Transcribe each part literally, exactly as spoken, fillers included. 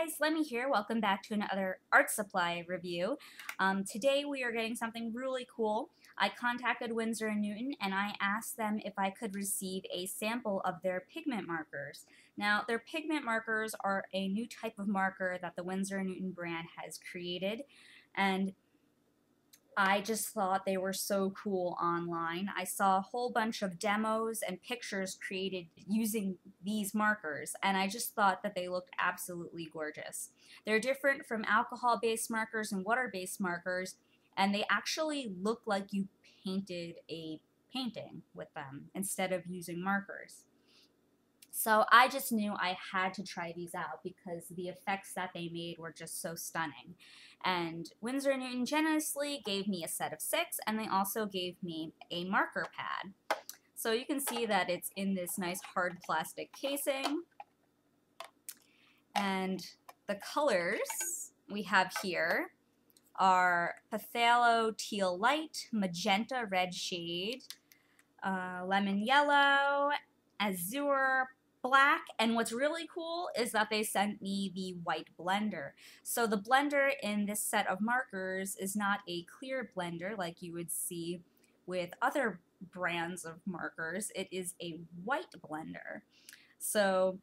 guys, Lemmy here. Welcome back to another art supply review. Um, today we are getting something really cool. I contacted Winsor and Newton and I asked them if I could receive a sample of their pigment markers. Now, their pigment markers are a new type of marker that the Winsor and Newton brand has created, and I just thought they were so cool online. I saw a whole bunch of demos and pictures created using these markers, and I just thought that they looked absolutely gorgeous. They're different from alcohol-based markers and water-based markers, and they actually look like you painted a painting with them instead of using markers. So I just knew I had to try these out because the effects that they made were just so stunning. And Winsor and Newton generously gave me a set of six, and they also gave me a marker pad. So you can see that it's in this nice hard plastic casing. And the colors we have here are Phthalo teal light, magenta red shade, uh, lemon yellow, azure, black, and what's really cool is that they sent me the white blender. So the blender in this set of markers is not a clear blender like you would see with other brands of markers. It is a white blender. So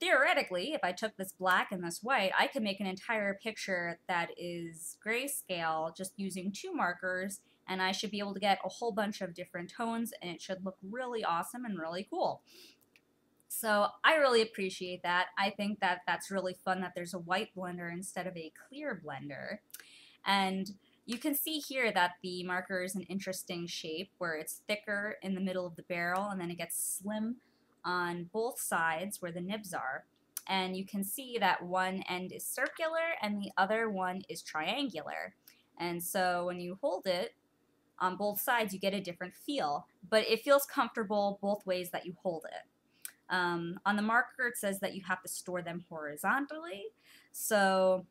theoretically, if I took this black and this white, I could make an entire picture that is grayscale just using two markers, and I should be able to get a whole bunch of different tones, and it should look really awesome and really cool. So I really appreciate that. I think that that's really fun that there's a white blender instead of a clear blender. And you can see here that the marker is an interesting shape where it's thicker in the middle of the barrel, and then it gets slim on both sides where the nibs are. And you can see that one end is circular and the other one is triangular. And so when you hold it on both sides, you get a different feel, but it feels comfortable both ways that you hold it. Um, on the marker, it says that you have to store them horizontally. So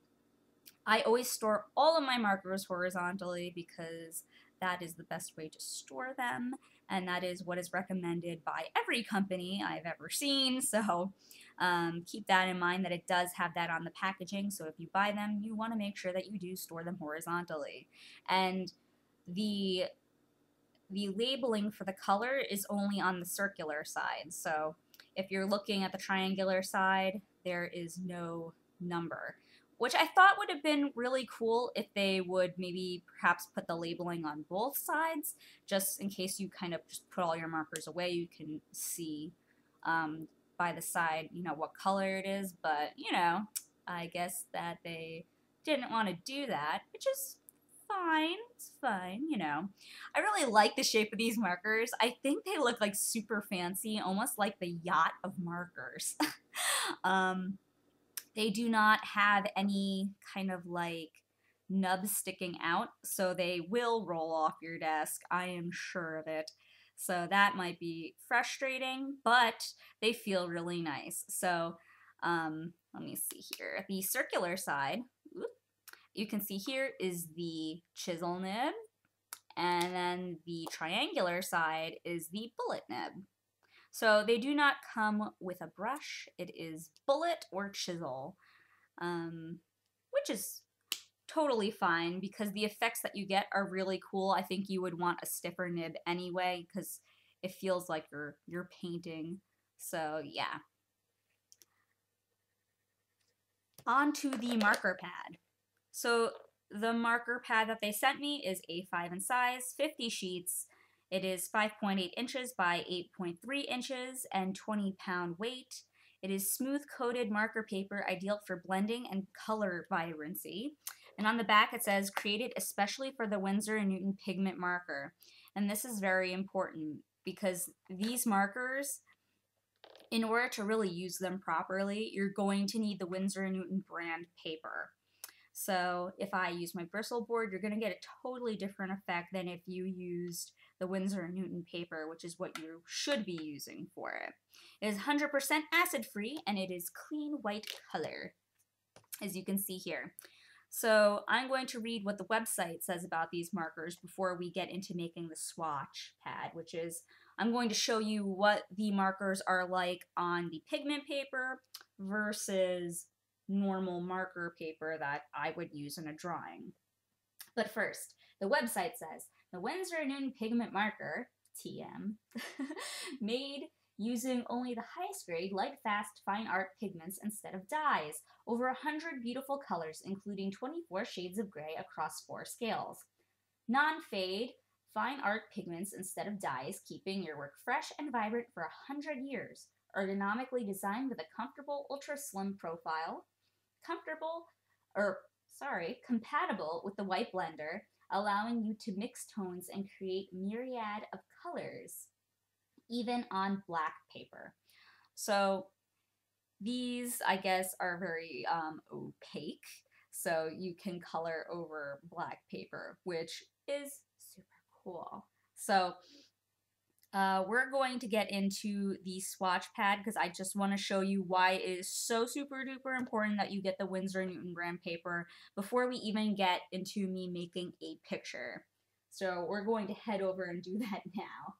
I always store all of my markers horizontally because that is the best way to store them. And that is what is recommended by every company I've ever seen. So um, keep that in mind, that it does have that on the packaging. So if you buy them, you want to make sure that you do store them horizontally. And the the labeling for the color is only on the circular side. So if you're looking at the triangular side, there is no number, which I thought would have been really cool if they would maybe perhaps put the labeling on both sides, just in case you kind of just put all your markers away, you can see um, by the side, you know, what color it is. But, you know, I guess that they didn't want to do that, which is fine, it's fine, you know. I really like the shape of these markers. I think they look like super fancy, almost like the yacht of markers. um, they do not have any kind of like nubs sticking out, so they will roll off your desk. I am sure of it. So that might be frustrating, but they feel really nice. So um, let me see here. The circular side, oops, you can see here is the chisel nib, and then the triangular side is the bullet nib. So they do not come with a brush. It is bullet or chisel, um, which is totally fine because the effects that you get are really cool. I think you would want a stiffer nib anyway because it feels like you're, you're painting. So yeah. Onto the marker pad. So the marker pad that they sent me is A five in size, fifty sheets. It is five point eight inches by eight point three inches and twenty pound weight. It is smooth coated marker paper, ideal for blending and color vibrancy. And on the back it says, created especially for the Winsor and Newton pigment marker. And this is very important because these markers, in order to really use them properly, you're going to need the Winsor and Newton brand paper. So if I use my bristle board, you're going to get a totally different effect than if you used the Winsor and Newton paper, which is what you should be using for it. It is one hundred percent acid-free, and it is clean white color, as you can see here. So I'm going to read what the website says about these markers before we get into making the swatch pad, which is I'm going to show you what the markers are like on the pigment paper versus normal marker paper that I would use in a drawing. But first, the website says, the Wednesday Noon Pigment Marker, T M, made using only the highest grade, light fast, fine art pigments instead of dyes. Over one hundred beautiful colors, including twenty-four shades of gray across four scales. Non-fade, fine art pigments instead of dyes, keeping your work fresh and vibrant for one hundred years. Ergonomically designed with a comfortable, ultra-slim profile. Comfortable, or sorry, compatible with the white blender, allowing you to mix tones and create myriad of colors, even on black paper. So these, I guess, are very um, opaque, so you can color over black paper, which is super cool. So uh, we're going to get into the swatch pad because I just want to show you why it is so super duper important that you get the Winsor and Newton brand paper before we even get into me making a picture. So we're going to head over and do that now.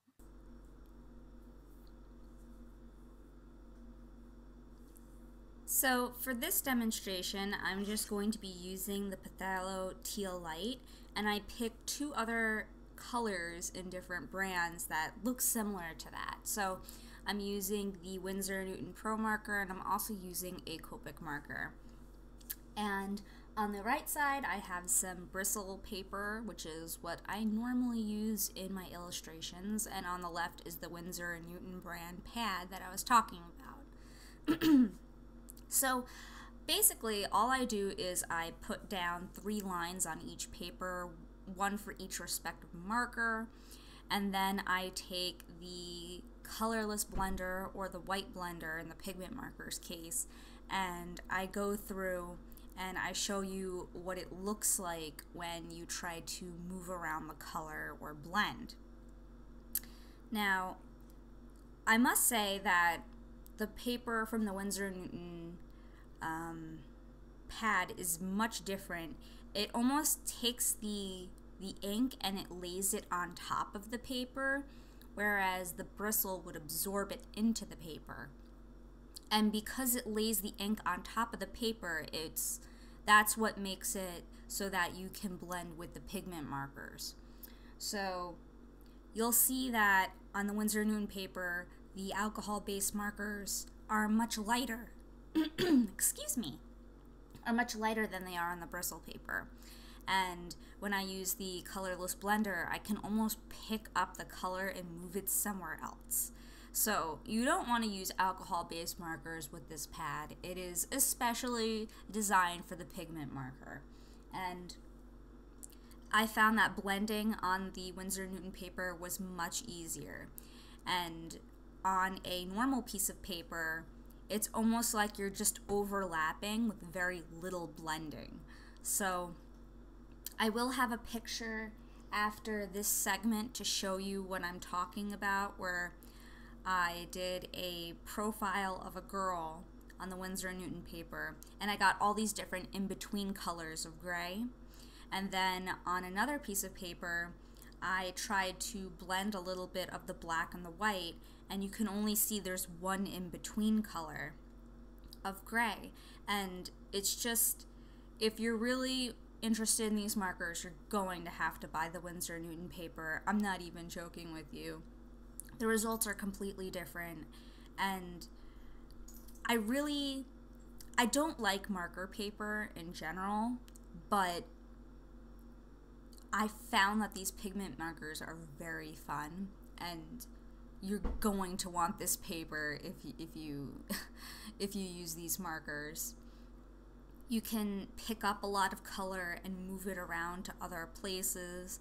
So for this demonstration, I'm just going to be using the Phthalo teal light, and I picked two other colors in different brands that look similar to that. So I'm using the Winsor and Newton Pro marker, and I'm also using a Copic marker. And on the right side, I have some bristle paper, which is what I normally use in my illustrations, and on the left is the Winsor and Newton brand pad that I was talking about. So basically all I do is I put down three lines on each paper, one for each respective marker, and then I take the colorless blender or the white blender in the pigment marker's case, and I go through and I show you what it looks like when you try to move around the color or blend. Now, I must say that the paper from the Winsor and Newton um, pad is much different. It almost takes the, the ink and it lays it on top of the paper, whereas the bristle would absorb it into the paper. And because it lays the ink on top of the paper, it's, that's what makes it so that you can blend with the pigment markers. So you'll see that on the Winsor and Newton paper, the alcohol-based markers are much lighter, excuse me, are much lighter than they are on the bristle paper. And when I use the colorless blender, I can almost pick up the color and move it somewhere else. So you don't want to use alcohol-based markers with this pad. It is especially designed for the pigment marker. And I found that blending on the Winsor and Newton paper was much easier. And on a normal piece of paper, it's almost like you're just overlapping with very little blending. So I will have a picture after this segment to show you what I'm talking about, where I did a profile of a girl on the Winsor and Newton paper, and I got all these different in-between colors of gray. And then on another piece of paper, I tried to blend a little bit of the black and the white, and you can only see there's one in-between color of gray. And it's just, if you're really interested in these markers, you're going to have to buy the Winsor and Newton paper. I'm not even joking with you. The results are completely different, and I really, I don't like marker paper in general, but I found that these pigment markers are very fun, and you're going to want this paper if you, if you if you use these markers. You can pick up a lot of color and move it around to other places,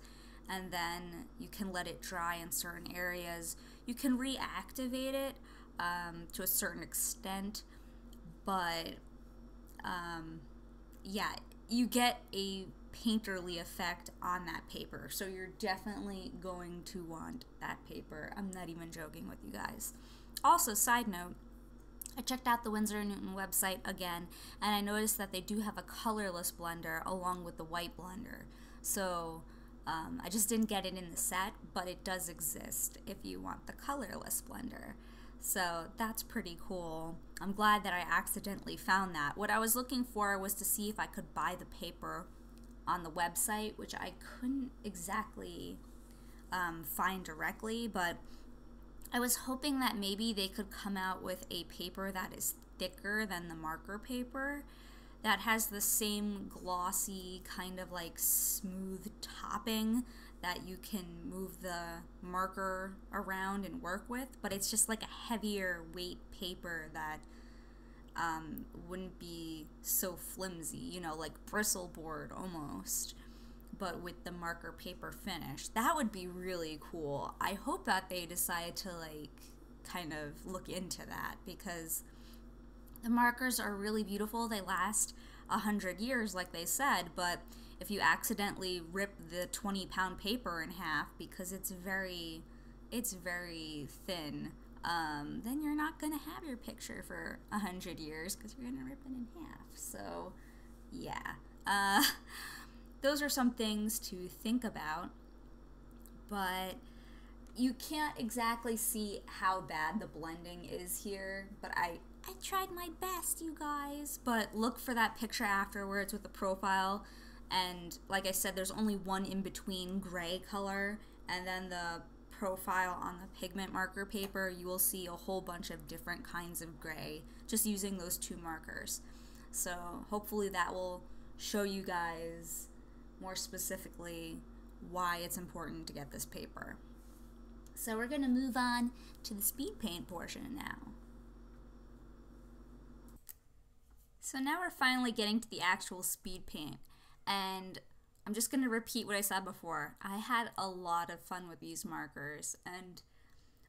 and then you can let it dry in certain areas. You can reactivate it um, to a certain extent, but um, yeah, you get a painterly effect on that paper, so you're definitely going to want that paper. I'm not even joking with you guys. Also, side note, I checked out the Winsor and Newton website again, and I noticed that they do have a colorless blender along with the white blender. So um, I just didn't get it in the set, but it does exist if you want the colorless blender. So that's pretty cool. I'm glad that I accidentally found that. What I was looking for was to see if I could buy the paper on the website, which I couldn't exactly um, find directly, but I was hoping that maybe they could come out with a paper that is thicker than the marker paper, that has the same glossy kind of like smooth topping that you can move the marker around and work with, but it's just like a heavier weight paper that um, wouldn't be so flimsy, you know, like bristle board almost, but with the marker paper finish. That would be really cool. I hope that they decide to like kind of look into that, because the markers are really beautiful. They last a hundred years, like they said, but if you accidentally rip the twenty pound paper in half because it's very, it's very thin, um, then you're not gonna have your picture for a hundred years because you're gonna rip it in half. So yeah, uh, those are some things to think about, but you can't exactly see how bad the blending is here, but I, I tried my best, you guys. But look for that picture afterwards with the profile. And like I said, there's only one in between gray color and then the profile on the pigment marker paper. You will see a whole bunch of different kinds of gray just using those two markers. So hopefully that will show you guys more specifically why it's important to get this paper. So we're gonna move on to the speed paint portion now. So now we're finally getting to the actual speed paint. And I'm just going to repeat what I said before. I had a lot of fun with these markers, and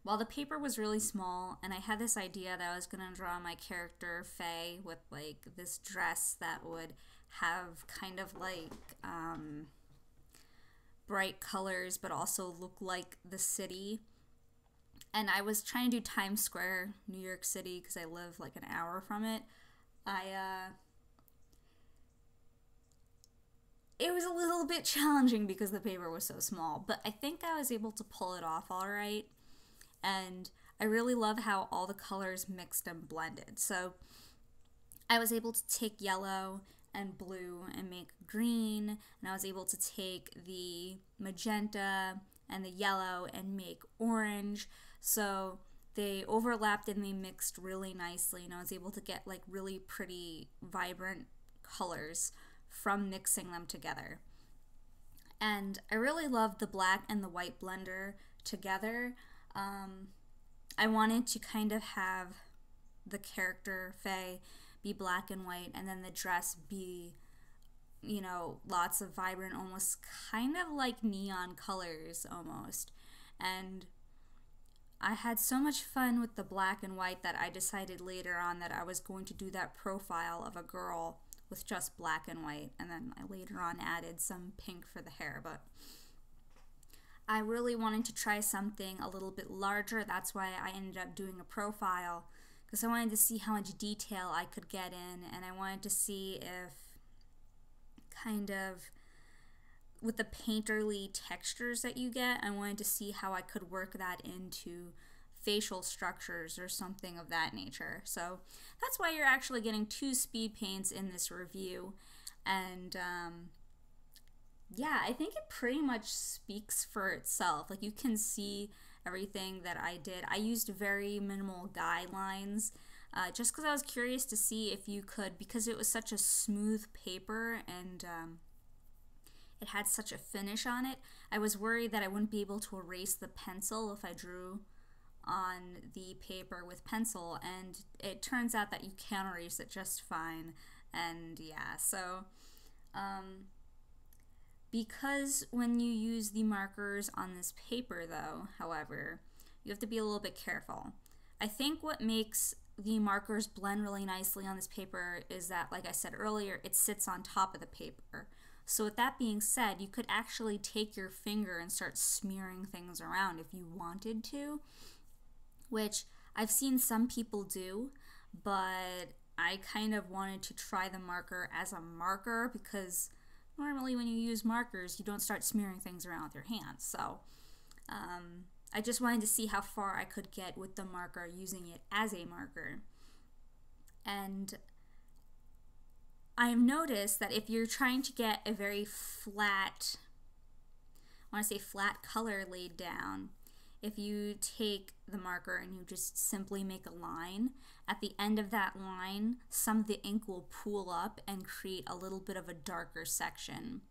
while the paper was really small and I had this idea that I was going to draw my character Faye with like this dress that would have kind of like um, bright colors but also look like the city, and I was trying to do Times Square, New York City, because I live like an hour from it. I uh, It was a little bit challenging because the paper was so small, but I think I was able to pull it off all right, and I really love how all the colors mixed and blended. So I was able to take yellow and blue and make green, and I was able to take the magenta and the yellow and make orange. So they overlapped and they mixed really nicely, and I was able to get like really pretty vibrant colors from mixing them together. And I really loved the black and the white blender together. Um, I wanted to kind of have the character Faye be black and white, and then the dress be, you know, lots of vibrant, almost kind of like neon colors almost. And I had so much fun with the black and white that I decided later on that I was going to do that profile of a girl with just black and white, and then I later on added some pink for the hair. But I really wanted to try something a little bit larger. That's why I ended up doing a profile, because I wanted to see how much detail I could get in, and I wanted to see if kind of with the painterly textures that you get, I wanted to see how I could work that into facial structures or something of that nature. So that's why you're actually getting two speed paints in this review. And um, yeah, I think it pretty much speaks for itself. Like, you can see everything that I did. I used very minimal guidelines uh, just because I was curious to see if you could, because it was such a smooth paper and um, it had such a finish on it, I was worried that I wouldn't be able to erase the pencil if I drew on the paper with pencil, and it turns out that you can erase it just fine. And yeah, so um, because when you use the markers on this paper though, however, you have to be a little bit careful. I think what makes the markers blend really nicely on this paper is that, like I said earlier, it sits on top of the paper. So with that being said, you could actually take your finger and start smearing things around if you wanted to, which I've seen some people do, but I kind of wanted to try the marker as a marker, because normally when you use markers, you don't start smearing things around with your hands. So um, I just wanted to see how far I could get with the marker using it as a marker. And I've noticed that if you're trying to get a very flat, I want to say flat color laid down, if you take the marker and you just simply make a line, at the end of that line, some of the ink will pool up and create a little bit of a darker section.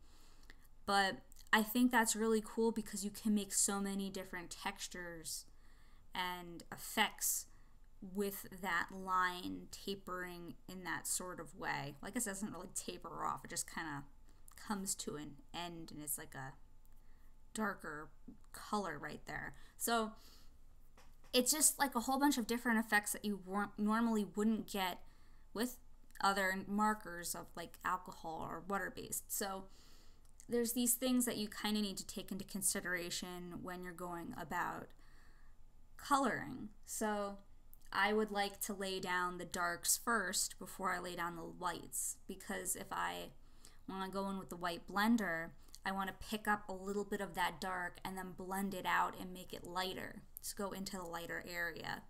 But I think that's really cool because you can make so many different textures and effects with that line tapering in that sort of way. Like, it doesn't really taper off, it just kind of comes to an end and it's like a darker color right there. So it's just like a whole bunch of different effects that you normally wouldn't get with other markers of like alcohol or water-based. So there's these things that you kind of need to take into consideration when you're going about coloring. So I would like to lay down the darks first before I lay down the lights, because if I want to go in with the white blender, I want to pick up a little bit of that dark and then blend it out and make it lighter. Just go into the lighter area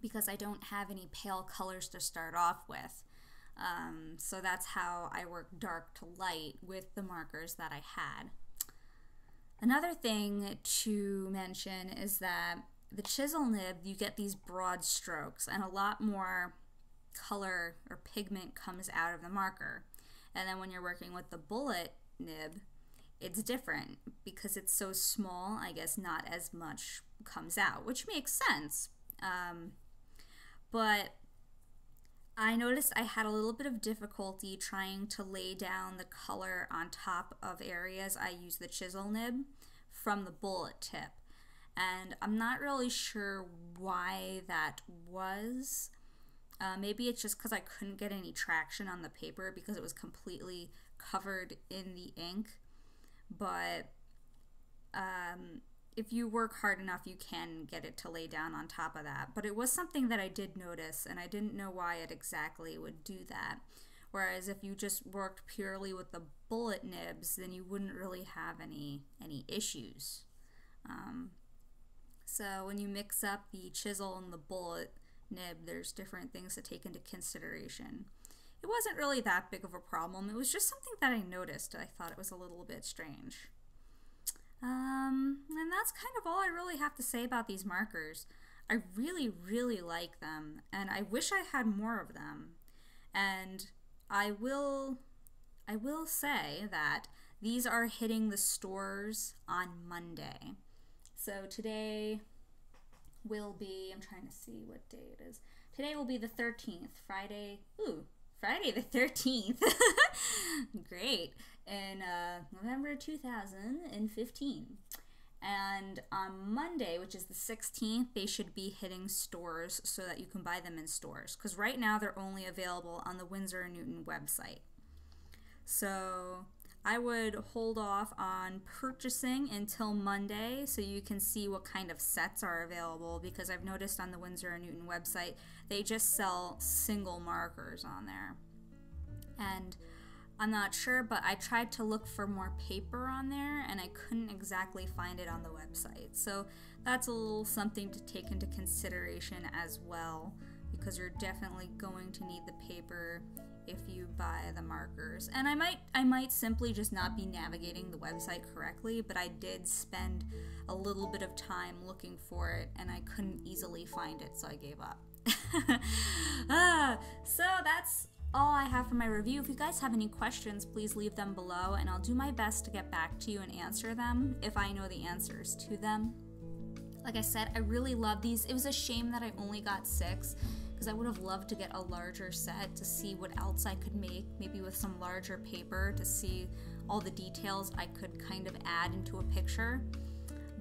because I don't have any pale colors to start off with. Um, so that's how I work dark to light with the markers that I had. Another thing to mention is that the chisel nib, you get these broad strokes and a lot more color or pigment comes out of the marker. And then when you're working with the bullet nib, it's different because it's so small, I guess not as much comes out, which makes sense. Um, but I noticed I had a little bit of difficulty trying to lay down the color on top of areas I use the chisel nib from the bullet tip. And I'm not really sure why that was. Uh, maybe it's just because I couldn't get any traction on the paper because it was completely covered in the ink. But um, if you work hard enough, you can get it to lay down on top of that. But it was something that I did notice, and I didn't know why it exactly would do that. Whereas if you just worked purely with the bullet nibs, then you wouldn't really have any any issues. Um, so when you mix up the chisel and the bullet nib, there's different things to take into consideration. It wasn't really that big of a problem. It was just something that I noticed. I thought it was a little bit strange. Um, and that's kind of all I really have to say about these markers. I really, really like them, and I wish I had more of them. And I will, I will say that these are hitting the stores on Monday. So today will be, I'm trying to see what day it is. Today will be the thirteenth, Friday, ooh, Friday the thirteenth, great, in uh, November two thousand fifteen. And on Monday, which is the sixteenth, they should be hitting stores so that you can buy them in stores, because right now they're only available on the Winsor and Newton website. So I would hold off on purchasing until Monday so you can see what kind of sets are available, because I've noticed on the Winsor and Newton website they just sell single markers on there. And I'm not sure, but I tried to look for more paper on there and I couldn't exactly find it on the website. So that's a little something to take into consideration as well, because you're definitely going to need the paper if you buy the markers. And I might I might simply just not be navigating the website correctly, but I did spend a little bit of time looking for it and I couldn't easily find it, so I gave up. ah, so that's all I have for my review. If you guys have any questions, please leave them below and I'll do my best to get back to you and answer them if I know the answers to them. Like I said, I really love these. It was a shame that I only got six, because I would have loved to get a larger set to see what else I could make, maybe with some larger paper to see all the details I could kind of add into a picture.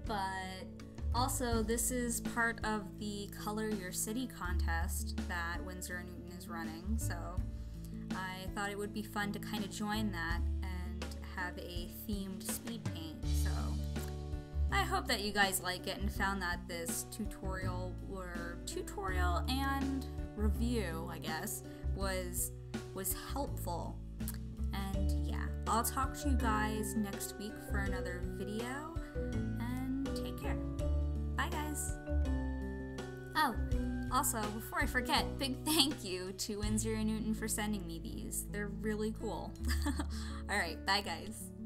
But also, this is part of the Color Your City contest that Winsor and Newton is running, so I thought it would be fun to kind of join that and have a themed speed paint. So I hope that you guys like it and found that this tutorial or tutorial and review, I guess, was was helpful. And yeah, I'll talk to you guys next week for another video, and take care. Oh, also, before I forget, big thank you to Windsor and Newton for sending me these. They're really cool. Alright, bye guys.